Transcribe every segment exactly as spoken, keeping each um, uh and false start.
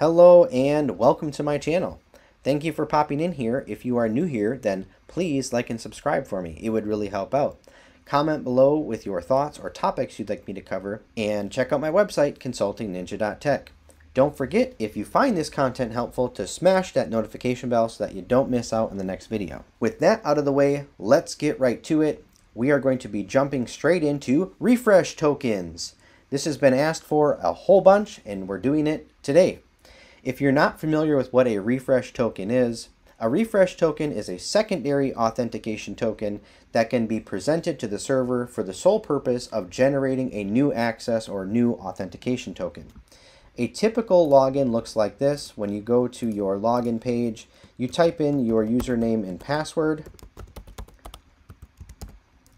Hello and welcome to my channel. Thank you for popping in here. If you are new here, then please like and subscribe for me. It would really help out. Comment below with your thoughts or topics you'd like me to cover, and check out my website, Consulting Ninja dot tech. Don't forget, if you find this content helpful, to smash that notification bell so that you don't miss out on the next video. With that out of the way, let's get right to it. We are going to be jumping straight into refresh tokens. This has been asked for a whole bunch, and we're doing it today. If you're not familiar with what a refresh token is, a refresh token is a secondary authentication token that can be presented to the server for the sole purpose of generating a new access or new authentication token. A typical login looks like this. When you go to your login page, you type in your username and password.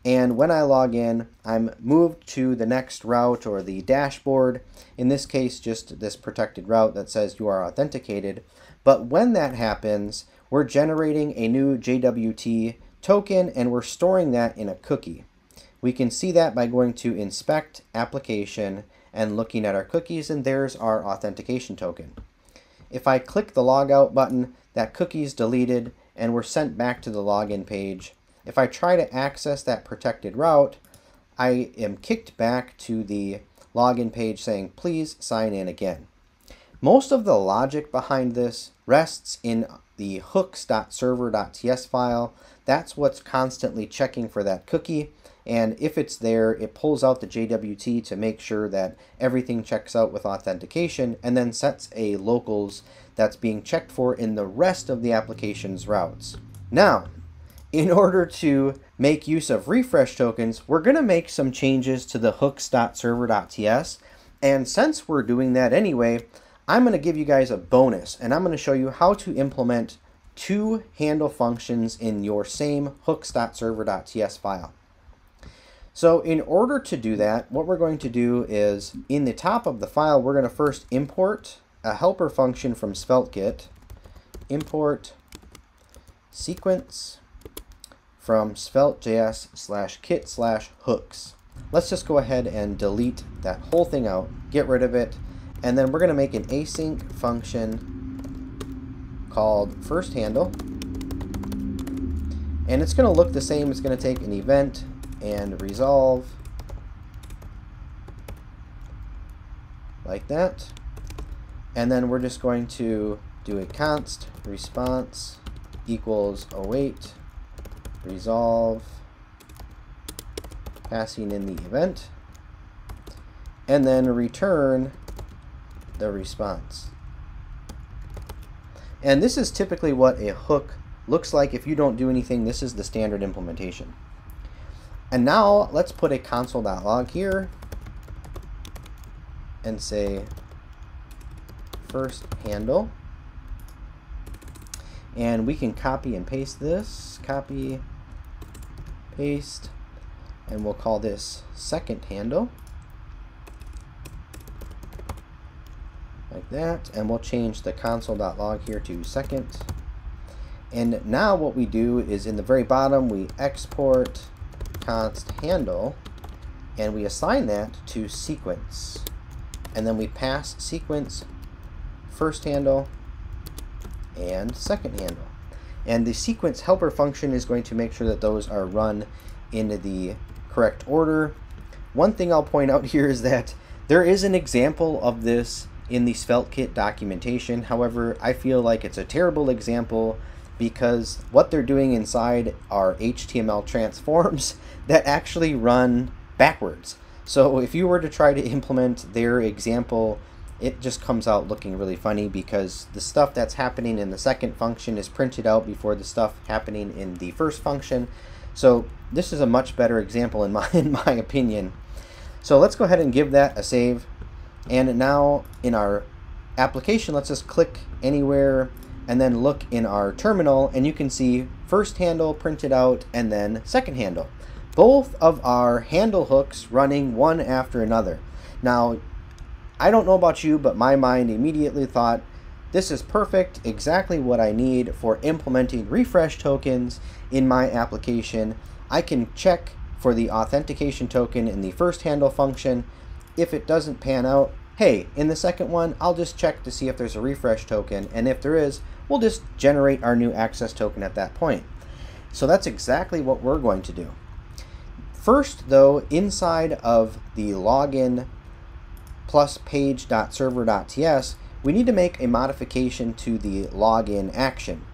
And when I log in, I'm moved to the next route or the dashboard, in this case just this protected route that says you are authenticated. But when that happens, we're generating a new J W T token and we're storing that in a cookie. We can see that by going to Inspect Application and looking at our cookies, and there's our authentication token. If I click the logout button, that cookie is deleted and we're sent back to the login page. If I try to access that protected route, I am kicked back to the login page saying, please sign in again. Most of the logic behind this rests in the hooks dot server dot T S file. That's what's constantly checking for that cookie. And if it's there, it pulls out the J W T to make sure that everything checks out with authentication, and then sets a locals that's being checked for in the rest of the application's routes. Now, in order to make use of refresh tokens, we're going to make some changes to the hooks dot server dot T S. And since we're doing that anyway, I'm going to give you guys a bonus, and I'm going to show you how to implement two handle functions in your same hooks dot server dot T S file. So in order to do that, what we're going to do is in the top of the file, we're going to first import a helper function from SvelteKit, import sequence from svelte.js slash kit slash hooks. Let's just go ahead and delete that whole thing out, get rid of it, and then we're gonna make an async function called first handle. And it's gonna look the same. It's gonna take an event and resolve like that. And then we're just going to do a const response equals await resolve, passing in the event, and then return the response. And this is typically what a hook looks like. If you don't do anything, this is the standard implementation. And now let's put a console dot log here and say first handle. And we can copy and paste this, copy, paste, and we'll call this second handle, like that. And we'll change the console dot log here to second. And now what we do is in the very bottom, we export const handle, and we assign that to sequence. And then we pass sequence first handle and second handle. And the sequence helper function is going to make sure that those are run into the correct order. One thing I'll point out here is that there is an example of this in the SvelteKit documentation. However, I feel like it's a terrible example because what they're doing inside are H T M L transforms that actually run backwards. So if you were to try to implement their example, it just comes out looking really funny because the stuff that's happening in the second function is printed out before the stuff happening in the first function. So this is a much better example in my, in my opinion. So let's go ahead and give that a save. And now in our application, let's just click anywhere and then look in our terminal, and you can see first handle printed out and then second handle. Both of our handle hooks running one after another. Now, I don't know about you, but my mind immediately thought, this is perfect, exactly what I need for implementing refresh tokens in my application. I can check for the authentication token in the first handle function. If it doesn't pan out, hey, in the second one, I'll just check to see if there's a refresh token, and if there is, we'll just generate our new access token at that point. So that's exactly what we're going to do. First though, inside of the login plus page.server.ts, we need to make a modification to the login action.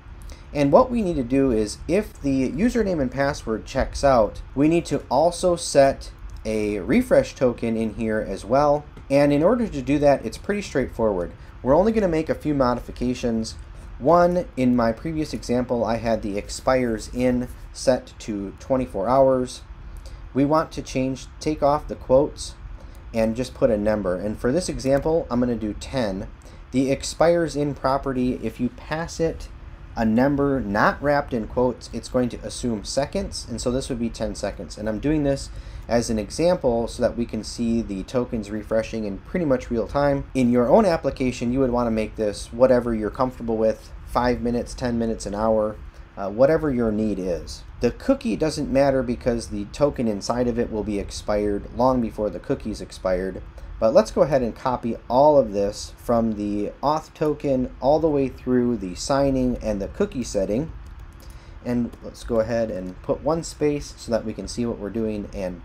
And what we need to do is, if the username and password checks out, we need to also set a refresh token in here as well. And in order to do that, it's pretty straightforward. We're only going to make a few modifications. One, in my previous example, I had the expires in set to twenty-four hours. We want to change, take off the quotes and just put a number. And for this example, I'm going to do ten. The expires in property, if you pass it a number not wrapped in quotes, it's going to assume seconds, and so this would be ten seconds. And I'm doing this as an example so that we can see the tokens refreshing in pretty much real time. In your own application, you would want to make this whatever you're comfortable with, five minutes, ten minutes, an hour, uh, whatever your need is. The cookie doesn't matter because the token inside of it will be expired long before the cookie's expired. But let's go ahead and copy all of this from the auth token all the way through the signing and the cookie setting. And let's go ahead and put one space so that we can see what we're doing and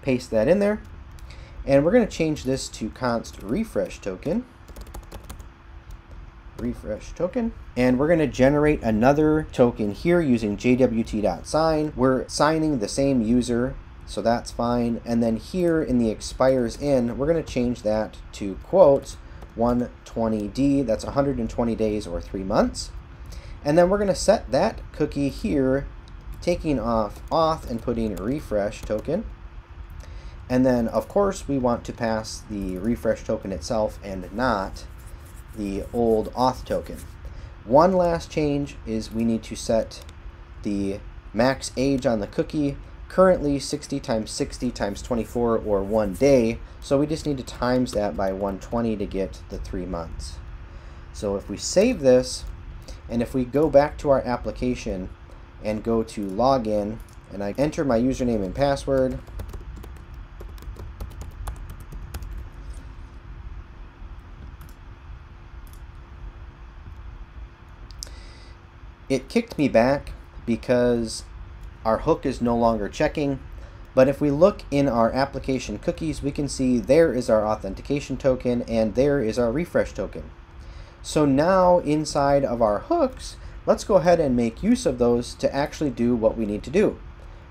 paste that in there. And we're going to change this to const refresh token. Refresh token. And we're going to generate another token here using J W T dot sign. We're signing the same user, so that's fine. And then here in the expires in, we're going to change that to quotes one twenty D. That's one hundred twenty days or three months. And then we're going to set that cookie here, taking off auth and putting refresh token. And then, of course, we want to pass the refresh token itself and not the old auth token. One last change is we need to set the max age on the cookie. Currently sixty times sixty times twenty-four or one day. So we just need to times that by one hundred twenty to get the three months. So if we save this, and if we go back to our application and go to login, and I enter my username and password, it kicked me back because our hook is no longer checking. But if we look in our application cookies, we can see there is our authentication token and there is our refresh token. So now inside of our hooks, let's go ahead and make use of those to actually do what we need to do.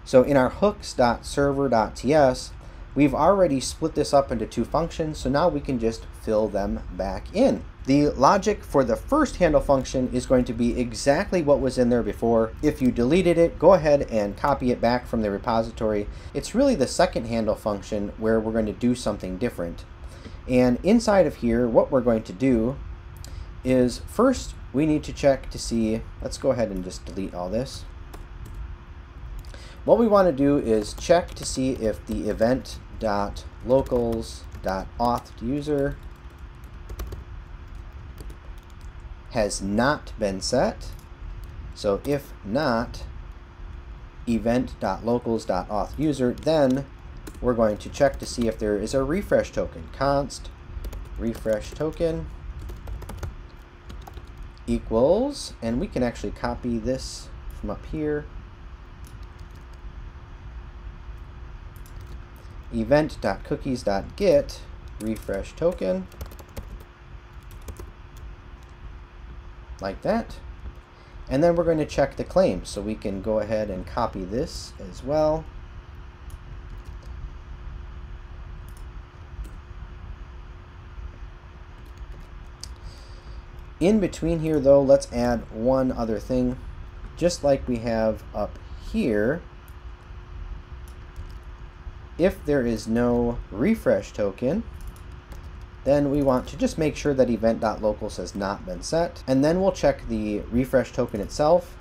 So in our hooks.server.ts, we've already split this up into two functions, so now we can just fill them back in. The logic for the first handle function is going to be exactly what was in there before. If you deleted it, go ahead and copy it back from the repository. It's really the second handle function where we're going to do something different. And inside of here, what we're going to do is, first we need to check to see, let's go ahead and just delete all this. What we want to do is check to see if the event.locals.authUser has not been set. So if not event.locals.authUser, then we're going to check to see if there is a refresh token. Const refresh token equals, and we can actually copy this from up here, event.cookies.get refresh token, like that. And then we're going to check the claim. So we can go ahead and copy this as well. In between here though, let's add one other thing, just like we have up here. If there is no refresh token, then we want to just make sure that event.locals has not been set. And then we'll check the refresh token itself,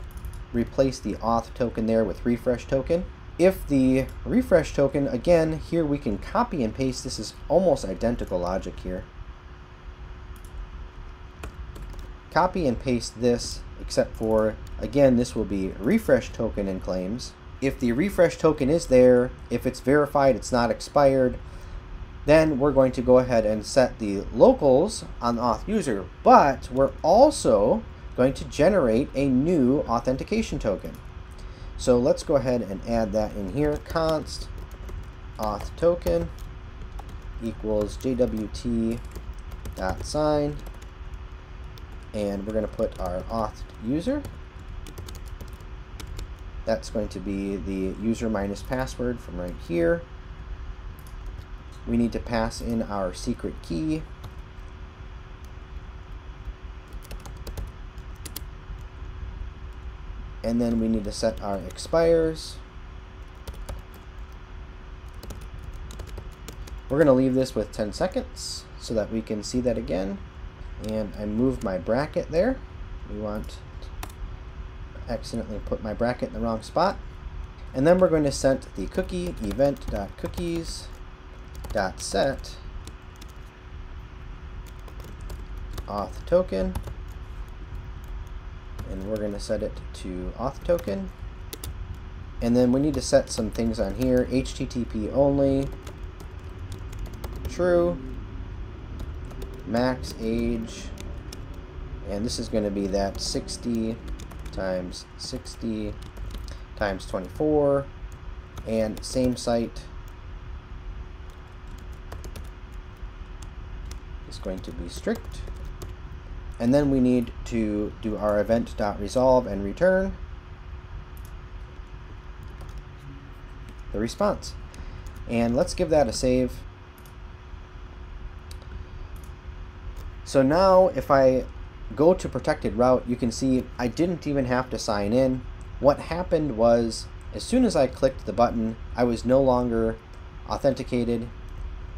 replace the auth token there with refresh token. If the refresh token, again, here we can copy and paste. This is almost identical logic here. Copy and paste this, except for, again, this will be refresh token and claims. If the refresh token is there, if it's verified, it's not expired, Then we're going to go ahead and set the locals on auth user, but we're also going to generate a new authentication token. So let's go ahead and add that in here. Const auth token equals J W T dot sign, and we're going to put our auth user. That's going to be the user minus password from right here. We need to pass in our secret key. And then we need to set our expires. We're going to leave this with ten seconds so that we can see that again. And I moved my bracket there. We want to accidentally put my bracket in the wrong spot. And then we're going to set the cookie event dot cookies dot set auth token. And we're going to set it to auth token. And then we need to set some things on here. H T T P only, true, max age, and this is going to be that sixty times sixty times twenty-four, and same site is going to be strict. And then we need to do our event dot resolve and return the response. And let's give that a save. So now if I go to protected route, you can see I didn't even have to sign in. What happened was, as soon as I clicked the button, I was no longer authenticated.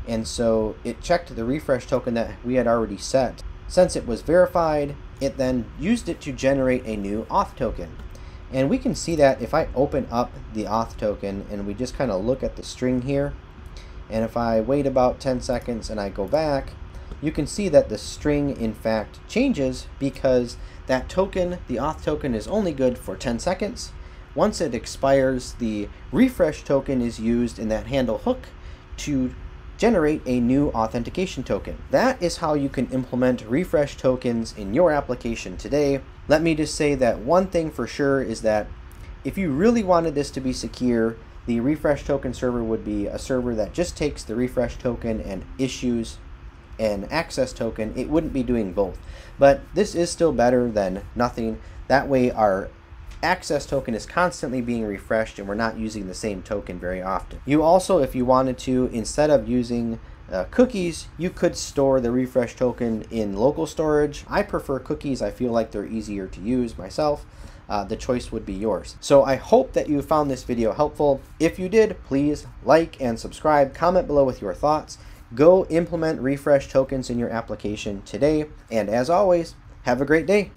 And so it checked the refresh token that we had already set. Since it was verified, it then used it to generate a new auth token. And we can see that if I open up the auth token and we just kind of look at the string here, and if I wait about ten seconds and I go back, you can see that the string in fact changes, because that token, the auth token, is only good for ten seconds. Once it expires, the refresh token is used in that handle hook to generate a new authentication token. That is how you can implement refresh tokens in your application today. Let me just say that one thing for sure is that if you really wanted this to be secure, the refresh token server would be a server that just takes the refresh token and issues an access token. It wouldn't be doing both. But this is still better than nothing. That way our access token is constantly being refreshed and we're not using the same token very often. You also, if you wanted to, instead of using uh, cookies, you could store the refresh token in local storage. I prefer cookies. I feel like they're easier to use myself. Uh, the choice would be yours. So I hope that you found this video helpful. If you did, please like and subscribe. Comment below with your thoughts. Go implement refresh tokens in your application today. And as always, have a great day.